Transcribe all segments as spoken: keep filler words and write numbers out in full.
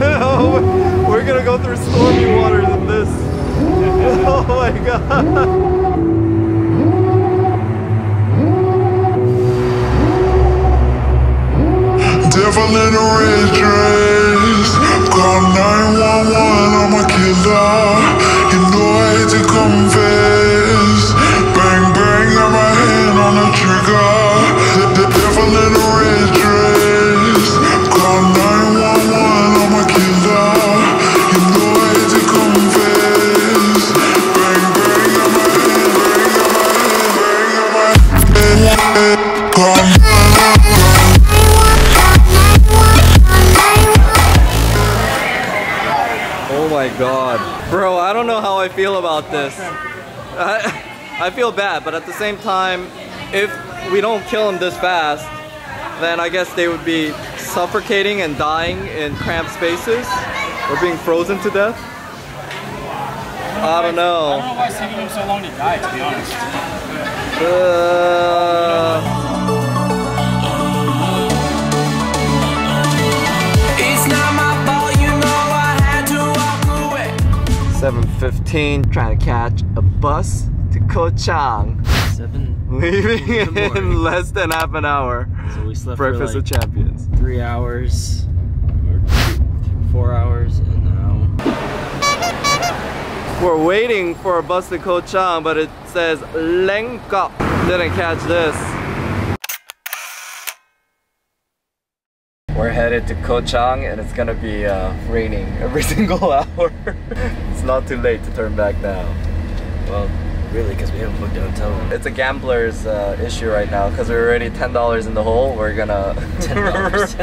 Oh, we're gonna go through stormy waters in this. Oh my god. Devil in a red dress, call nine one one, I'm a killer. You know I hate to confess. Bang bang, got my hand on the trigger. The, the devil in a red dress, call nine one one, I'm a killer. You know I hate to confess. Bang bang, got my hand, bang got my hand, bang got my hand. Call God. Bro, I don't know how I feel about this. I, I feel bad, but at the same time, if we don't kill him this fast, then I guess they would be suffocating and dying in cramped spaces or being frozen to death. I don't know. I don't know why it's taking him so long to die, to be honest. Uh... seven fifteen, trying to catch a bus to Koh Chang. seven Leaving in, in less than half an hour. So we slept Breakfast for like of Champions. Three hours, or two, four hours, and now we're waiting for a bus to Koh Chang, but it says Lengkok. Didn't catch this. We're headed to Koh Chang and it's gonna be uh, raining every single hour. It's not too late to turn back now. Well, really, because we haven't booked a hotel room. It's a gambler's uh, issue right now because we're already ten dollars in the hole. We're gonna... ten dollars?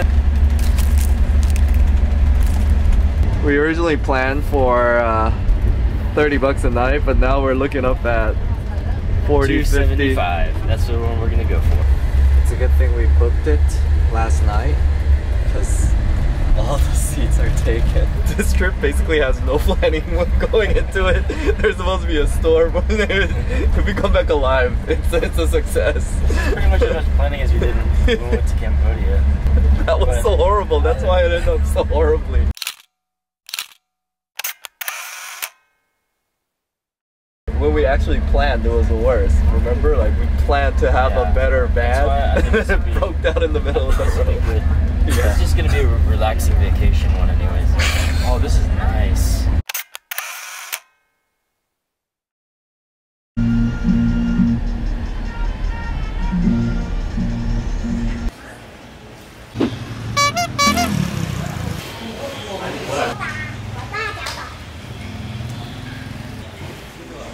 We originally planned for uh, thirty bucks a night, but now we're looking up at forty, fifty. That's the one we're gonna go for. It's a good thing we booked it last night. All the seats are taken. This trip basically has no planning going into it. There's supposed to be a storm. If we come back alive, it's, it's a success. It's pretty much as much planning as we did when we went to Cambodia. That was but so horrible. That's why it ended up so horribly. When we actually planned, it was the worst. Remember, like we planned to have yeah, a better van. It broke down in the middle of the road. Yeah. It's just gonna be a relaxing vacation one anyways. Oh, this is nice.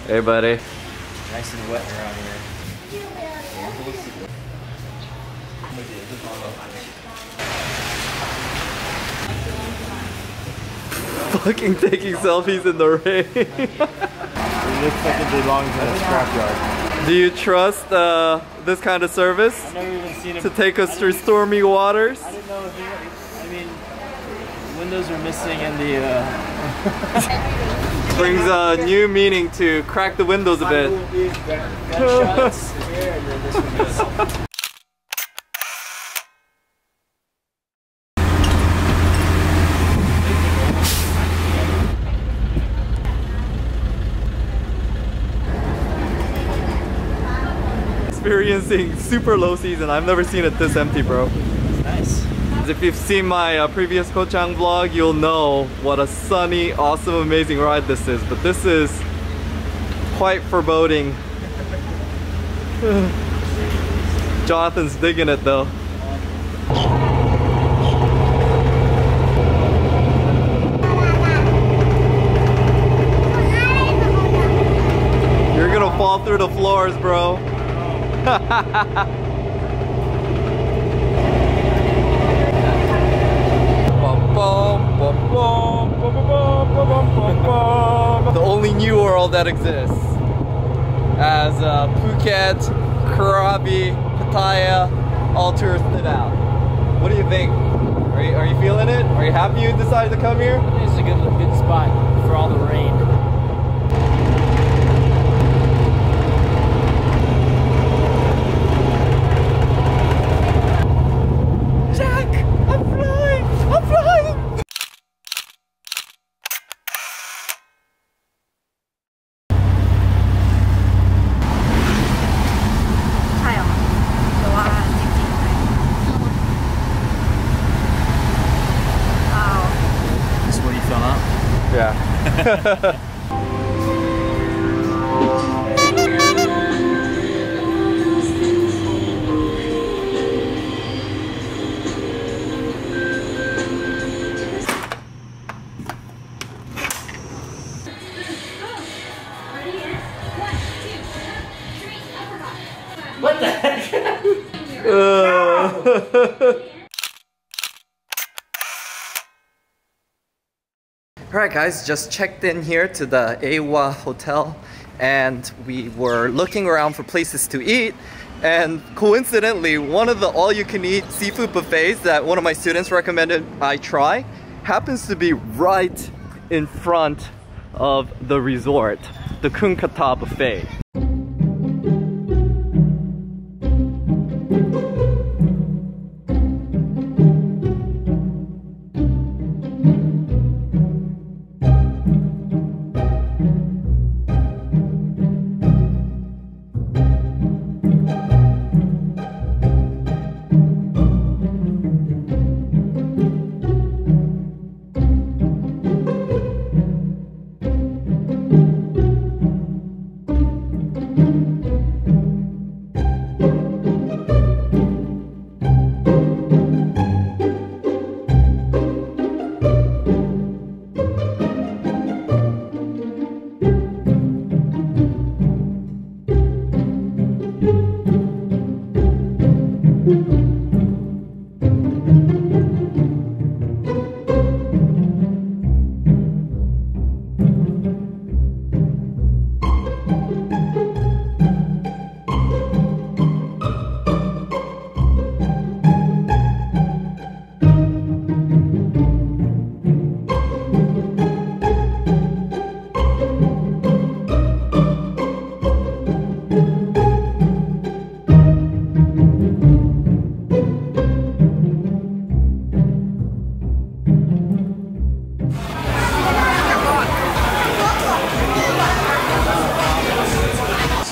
Hey buddy. Nice and wet around here. Fucking taking selfies in the rain. It looks like it belongs in a scrapyard. Do you trust uh, this kind of service? I've never even seen him. To take us through stormy waters? I didn't know if he, I mean, windows are missing and the... Uh... Brings a new meaning to crack the windows a bit. Gunshots here and then this one goes. Experiencing super low season. I've never seen it this empty, bro. Nice. If you've seen my uh, previous Koh Chang vlog, you'll know what a sunny, awesome, amazing ride this is. But this is quite foreboding. Jonathan's digging it though. You're gonna fall through the floors, bro. The only new world that exists as uh, Phuket, Krabi, Pattaya all touristed out. What do you think? Are you, are you feeling it? Are you happy you decided to come here? It's a good, good spot for all the rain. Yeah. What the heck? uh. Alright guys, just checked in here to the Awa Hotel and we were looking around for places to eat, and coincidentally one of the all-you-can-eat seafood buffets that one of my students recommended I try happens to be right in front of the resort, the Kungkata Buffet.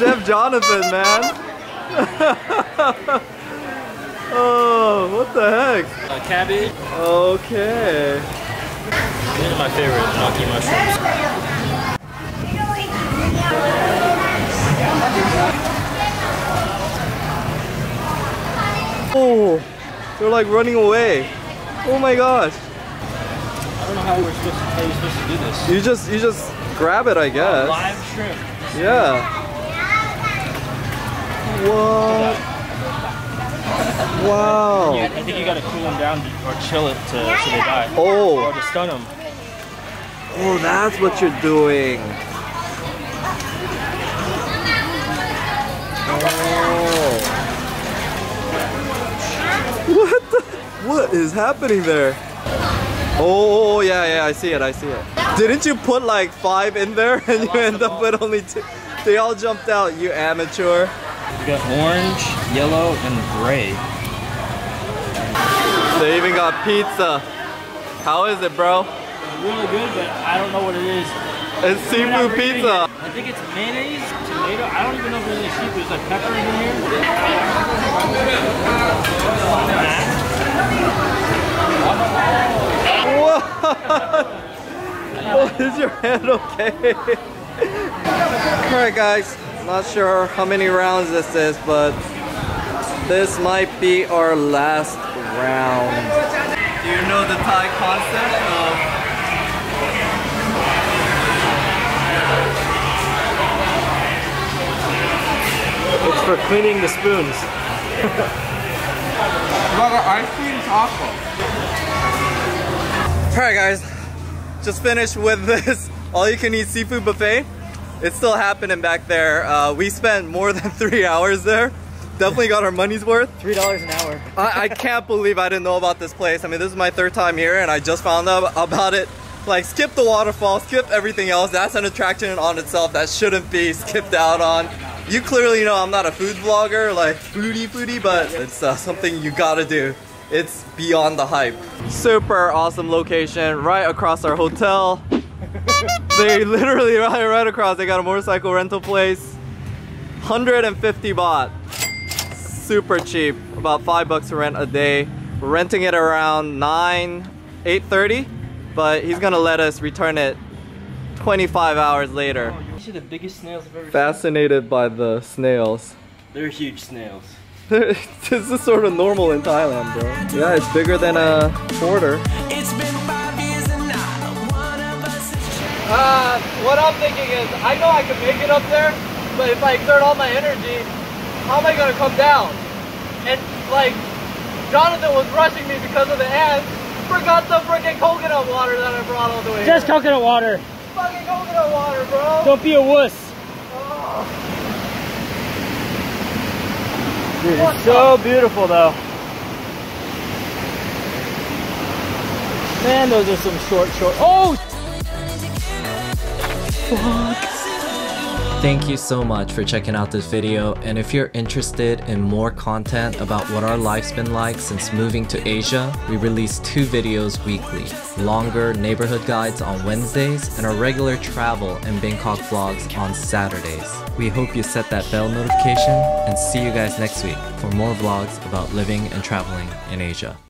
Chef Jonathan, man! Oh, what the heck? Uh, cabbage. Okay. These are my favorite gnocchi mushrooms. Oh, they're like running away. Oh my gosh. I don't know how we're supposed to, how you're supposed to do this. You just, you just grab it, I guess. Oh, live shrimp. Yeah. Whoa. Wow. You, I think you gotta cool them down or chill it to, so they die. Oh. Or to stun them. Oh, that's what you're doing. Oh. What the? What is happening there? Oh, yeah, yeah, I see it, I see it. Didn't you put like five in there and you end up with only two? They all jumped out, you amateur. We got orange, yellow, and gray. They even got pizza. How is it, bro? It's really good, but I don't know what it is. It's seafood pizza. It. I think it's mayonnaise, tomato. I don't even know if there's any seafood. There's like pepper in here. What? What? Is your hand okay? Alright, guys. Not sure how many rounds this is, but this might be our last round. Do you know the Thai concept of it's for cleaning the spoons. Brother, ice cream is awful. Alright guys, just finished with this all-you-can-eat seafood buffet. It's still happening back there. Uh, we spent more than three hours there. Definitely got our money's worth. three dollars an hour. I, I can't believe I didn't know about this place. I mean, this is my third time here and I just found out about it. Like, skip the waterfall, skip everything else. That's an attraction on itself that shouldn't be skipped out on. You clearly know I'm not a food vlogger, like foodie foodie, but it's uh, something you gotta do. It's beyond the hype. Super awesome location right across our hotel. They literally right, right across, they got a motorcycle rental place. one hundred fifty baht. Super cheap. About five bucks to rent a day. We're renting it around nine, eight thirty, but he's gonna let us return it twenty-five hours later. Oh, these are the biggest snails I've ever Fascinated seen. by the snails. They're huge snails. This is sort of normal in Thailand, bro. Yeah, it's bigger than a quarter. It's been five years and not one of us is changed. Uh, what I'm thinking is, I know I can make it up there, but if I exert all my energy, how am I gonna come down? And like, Jonathan was rushing me because of the ants. Forgot the freaking coconut water that I brought all the way. Just here. Coconut water. Fucking coconut water, bro. Don't be a wuss. Oh. Dude, it's so beautiful though. Man, those are some short, short. Oh! Fuck. Thank you so much for checking out this video, and if you're interested in more content about what our life's been like since moving to Asia, we release two videos weekly, longer neighborhood guides on Wednesdays and our regular travel and Bangkok vlogs on Saturdays. We hope you set that bell notification and see you guys next week for more vlogs about living and traveling in Asia.